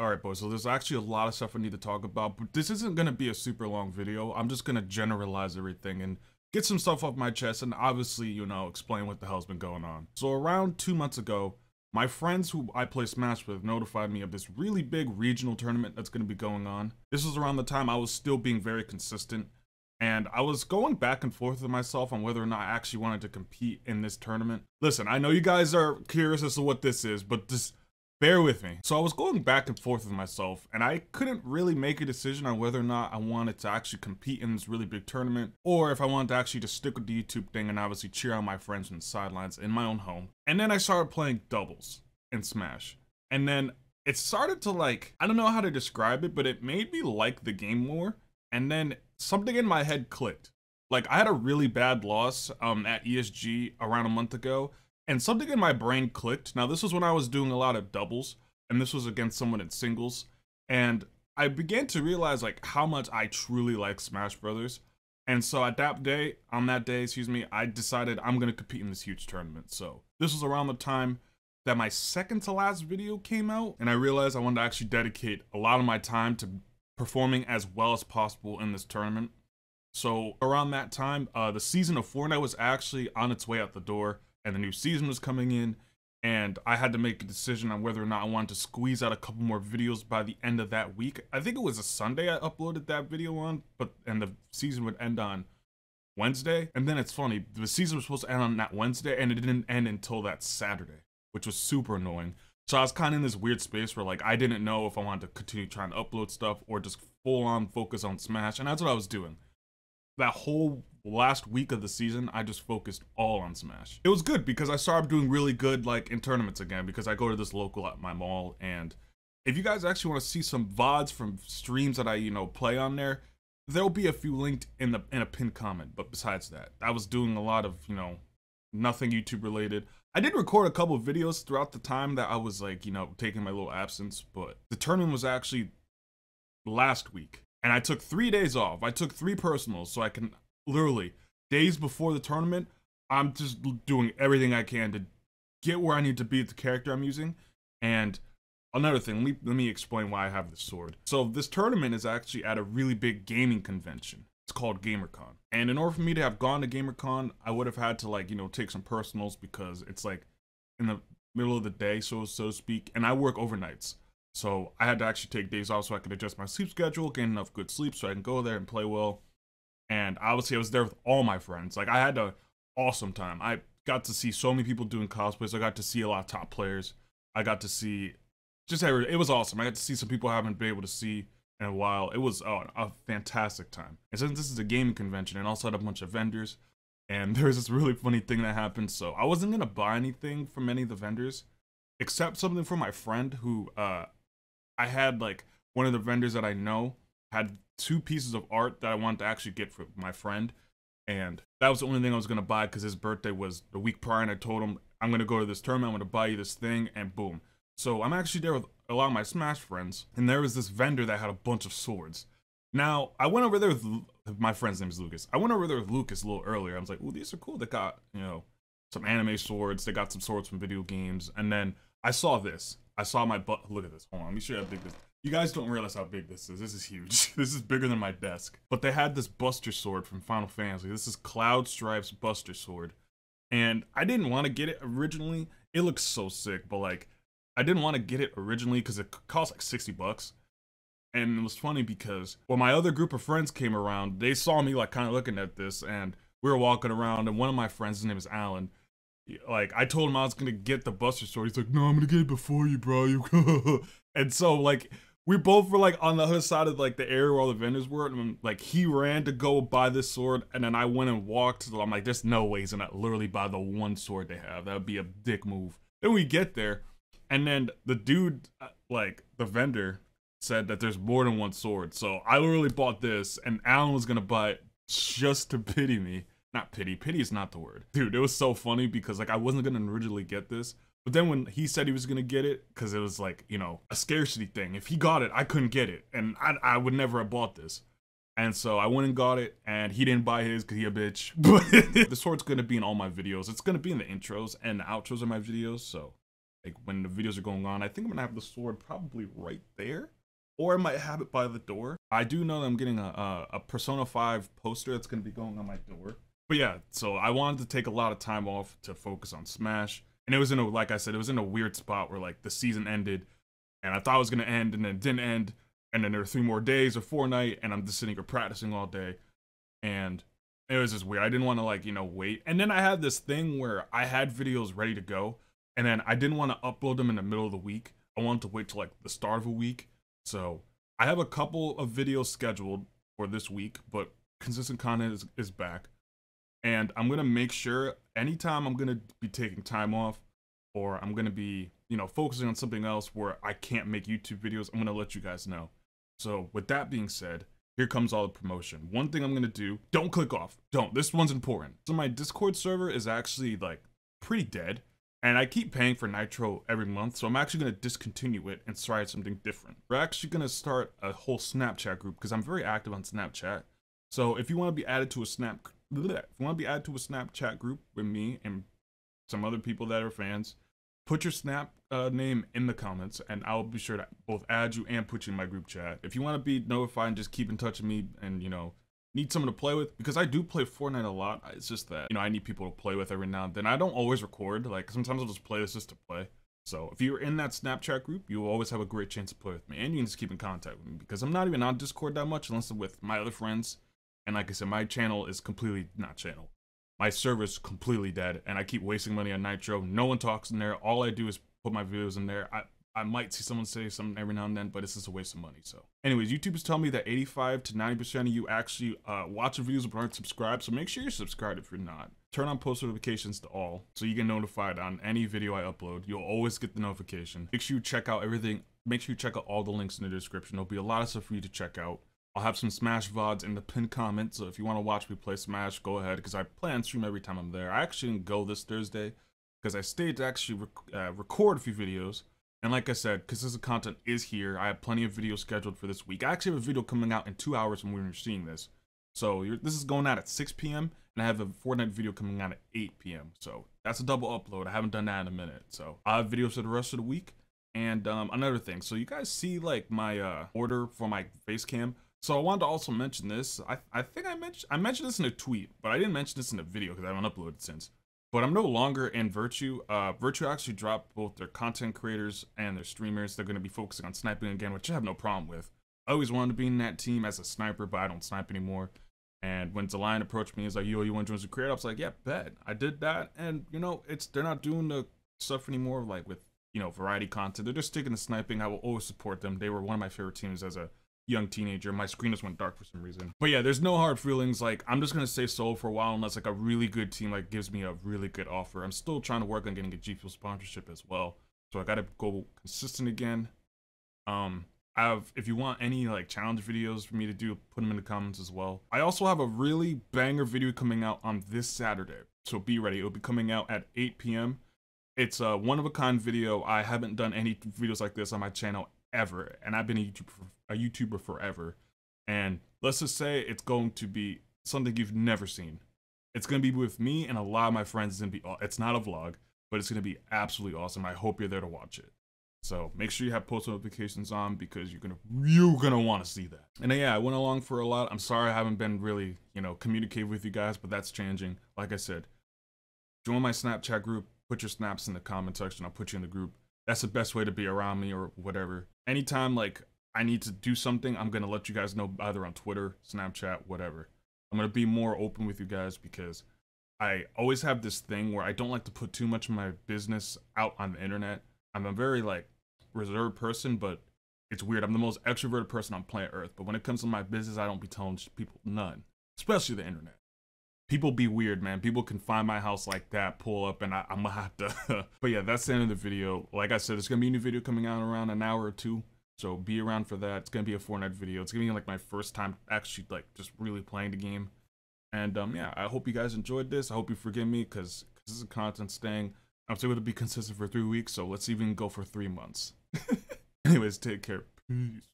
Alright boys, so there's actually a lot of stuff I need to talk about, but this isn't going to be a super long video. I'm just going to generalize everything and get some stuff off my chest and obviously, you know, explain what the hell's been going on. So around 2 months ago, my friends who I play Smash with notified me of this really big regional tournament that's going to be going on. This was around the time I was still being very consistent, and I was going back and forth with myself on whether or not I actually wanted to compete in this tournament. Listen, I know you guys are curious as to what this is, but just bear with me. So I was going back and forth with myself, and I couldn't really make a decision on whether or not I wanted to actually compete in this really big tournament, or if I wanted to actually just stick with the YouTube thing and obviously cheer on my friends from the sidelines in my own home. And then I started playing doubles in Smash, and then it started to, like, I don't know how to describe it, but it made me like the game more. And then something in my head clicked. Like, I had a really bad loss at ESG around a month ago, and something in my brain clicked. Now, this was when I was doing a lot of doubles, and this was against someone in singles, and I began to realize, like, how much I truly like Smash Brothers. And so at that day, I decided I'm gonna compete in this huge tournament. So this was around the time that my second to last video came out, and I realized I wanted to actually dedicate a lot of my time to performing as well as possible in this tournament. So around that time, the season of Fortnite was actually on its way out the door, and the new season was coming in, and I had to make a decision on whether or not I wanted to squeeze out a couple more videos by the end of that week. I think it was a Sunday I uploaded that video on, and the season would end on Wednesday. And then it's funny, the season was supposed to end on that Wednesday, and it didn't end until that Saturday, which was super annoying. So I was kind of in this weird space where, like, I didn't know if I wanted to continue trying to upload stuff or just full on focus on Smash. And that's what I was doing. That whole last week of the season, I just focused all on Smash. It was good because I started doing really good, like, in tournaments again, because I go to this local at my mall. And if you guys actually want to see some VODs from streams that I, you know, play on there, there'll be a few linked in a pinned comment. But besides that, I was doing a lot of, you know, nothing YouTube related. I did record a couple of videos throughout the time that I was, like, you know, taking my little absence, but the tournament was actually last week, and I took 3 days off. I took 3 personals, so I can literally, days before the tournament, I'm just doing everything I can to get where I need to be with the character I'm using. And another thing, let me explain why I have this sword. So this tournament is actually at a really big gaming convention. It's called GamerCon, and in order for me to have gone to GamerCon, I would have had to, like, you know, take some personals because it's, like, in the middle of the day, so to speak, and I work overnights, so I had to actually take days off so I could adjust my sleep schedule, gain enough good sleep so I can go there and play well. And obviously I was there with all my friends. Like, I had an awesome time. I got to see so many people doing cosplays. I got to see a lot of top players. I got to see just everything. It was awesome. I got to see some people I haven't been able to see in a while. It was a fantastic time. And since this is a gaming convention, and also had a bunch of vendors, and there was this really funny thing that happened. So I wasn't gonna buy anything from any of the vendors, except something from my friend who, I had, like, one of the vendors that I know had 2 pieces of art that I wanted to actually get for my friend, and that was the only thing I was gonna buy because his birthday was the week prior, and I told him, I'm gonna go to this tournament, I'm gonna buy you this thing, and boom. So I'm actually there with a lot of my Smash friends, and there was this vendor that had a bunch of swords. Now, I went over there with, my friend's name is Lucas. I went over there with Lucas a little earlier. I was like, ooh, these are cool. They got, you know, some anime swords. They got some swords from video games. And then I saw this. I saw my butt. Look at this. Hold on. Let me show you how big this is. You guys don't realize how big this is. This is huge. This is bigger than my desk. But they had this Buster Sword from Final Fantasy. This is Cloud Stripe's Buster Sword. And I didn't want to get it originally. It looks so sick, but, like, I didn't want to get it originally because it cost like 60 bucks. And it was funny because when my other group of friends came around, they saw me, like, kind of looking at this, and we were walking around, and one of my friends, his name is Alan, like, I told him I was going to get the Buster Sword. He's like, no, I'm going to get it before you, bro. And so, like, we both were, like, on the other side of, like, the area where all the vendors were, and, like, he ran to go buy this sword, and then I went and walked. So I'm like, there's no way he's going to literally buy the one sword they have. That would be a dick move. Then we get there, and then the dude, like, the vendor, said that there's more than one sword. So I literally bought this, and Alan was gonna buy it just to pity me. Not pity. Pity is not the word. Dude, it was so funny because, like, I wasn't gonna originally get this. But then when he said he was gonna get it, because it was, like, you know, a scarcity thing. If he got it, I couldn't get it. And I would never have bought this. And so I went and got it, and he didn't buy his because he a bitch. But the sword's gonna be in all my videos. It's gonna be in the intros and the outros of my videos, so like when the videos are going on. I think I'm gonna have the sword probably right there, or I might have it by the door. I do know that I'm getting a Persona 5 poster that's gonna be going on my door. But yeah, so I wanted to take a lot of time off to focus on Smash. And it was in a, like I said, it was in a weird spot where like the season ended and I thought it was gonna end and then it didn't end. And then there were 3 more days of Fortnite and I'm just sitting here practicing all day. And it was just weird. I didn't want to, like, you know, wait. And then I had this thing where I had videos ready to go, and then I didn't want to upload them in the middle of the week. I wanted to wait till like the start of a week. So I have a couple of videos scheduled for this week, but consistent content is back. And I'm going to make sure anytime I'm going to be taking time off or I'm going to be, you know, focusing on something else where I can't make YouTube videos, I'm going to let you guys know. So with that being said, here comes all the promotion. One thing I'm gonna do, don't click off, don't, this one's important. So my Discord server is actually like pretty dead and I keep paying for Nitro every month. So I'm actually gonna discontinue it and try something different. We're actually gonna start a whole Snapchat group because I'm very active on Snapchat. So if you wanna be added to a Snapchat group with me and some other people that are fans, put your Snap name in the comments and I'll be sure to both add you and put you in my group chat. If you want to be notified and just keep in touch with me and, you know, need someone to play with, because I do play Fortnite a lot. It's just that, you know, I need people to play with every now and then. I don't always record, like sometimes I'll just play this just to play. So if you're in that Snapchat group, you'll always have a great chance to play with me and you can just keep in contact with me because I'm not even on Discord that much unless I'm with my other friends. And like I said, my channel is completely, not channel, my server's completely dead and I keep wasting money on Nitro. No one talks in there. All I do is put my videos in there. I might see someone say something every now and then, but it's just a waste of money. So anyways, YouTube is telling me that 85 to 90% of you actually watch the videos but aren't subscribed. So make sure you're subscribed if you're not. Turn on post notifications to all so you get notified on any video I upload. You'll always get the notification. Make sure you check out everything. Make sure you check out all the links in the description. There'll be a lot of stuff for you to check out. I'll have some Smash VODs in the pinned comment, so if you want to watch me play Smash, go ahead, because I plan on stream every time I'm there. I actually didn't go this Thursday, because I stayed to actually record a few videos, and like I said, consistent content is here. I have plenty of videos scheduled for this week. I actually have a video coming out in 2 hours when you're seeing this, so this is going out at 6 p.m., and I have a Fortnite video coming out at 8 p.m., so that's a double upload. I haven't done that in a minute, so I have videos for the rest of the week, and another thing, so you guys see like my order for my face cam. So I wanted to also mention this. I think I mentioned this in a tweet, but I didn't mention this in a video because I haven't uploaded since. But I'm no longer in Virtue. Virtue actually dropped both their content creators and their streamers. They're going to be focusing on sniping again, which I have no problem with. I always wanted to be in that team as a sniper, but I don't snipe anymore. And when Delion approached me, he's like, "Yo, you want to join as a creator?" I was like, "Yeah, bet." I did that, and you know, it's they're not doing the stuff anymore, like with you know variety content. They're just sticking to sniping. I will always support them. They were one of my favorite teams as a young teenager. My screen just went dark for some reason, but yeah, there's no hard feelings. Like I'm just gonna stay solo for a while unless like a really good team like gives me a really good offer. I'm still trying to work on getting a G Fuel sponsorship as well, so I gotta go consistent again. I have, if you want any like challenge videos for me to do, put them in the comments as well. I also have a really banger video coming out on this Saturday, so be ready. It'll be coming out at 8 p.m. It's a one-of-a-kind video. I haven't done any videos like this on my channel ever, and I've been a YouTuber forever, and let's just say it's going to be something you've never seen. It's going to be with me and a lot of my friends. It's going to be, it's not a vlog, but it's going to be absolutely awesome. I hope you're there to watch it. So make sure you have post notifications on because you're gonna want to see that. And yeah, I went along for a lot. I'm sorry I haven't been really, you know, communicating with you guys, but that's changing. Like I said, join my Snapchat group. Put your snaps in the comment section. I'll put you in the group. That's the best way to be around me or whatever. Anytime like I need to do something, I'm gonna let you guys know either on Twitter, Snapchat, whatever. I'm gonna be more open with you guys because I always have this thing where I don't like to put too much of my business out on the internet. I'm a very like reserved person, but it's weird. I'm the most extroverted person on planet Earth, but when it comes to my business, I don't be telling people none, especially the internet. People be weird, man. People can find my house like that, pull up, and I'm gonna have to. But yeah, that's the end of the video. Like I said, there's gonna be a new video coming out in around an hour or two, so be around for that. It's gonna be a Fortnite video. It's gonna be like my first time actually like just really playing the game. And yeah, I hope you guys enjoyed this. I hope you forgive me because this is content staying. I'm still gonna be consistent for 3 weeks, so let's even go for 3 months. Anyways, take care. Peace.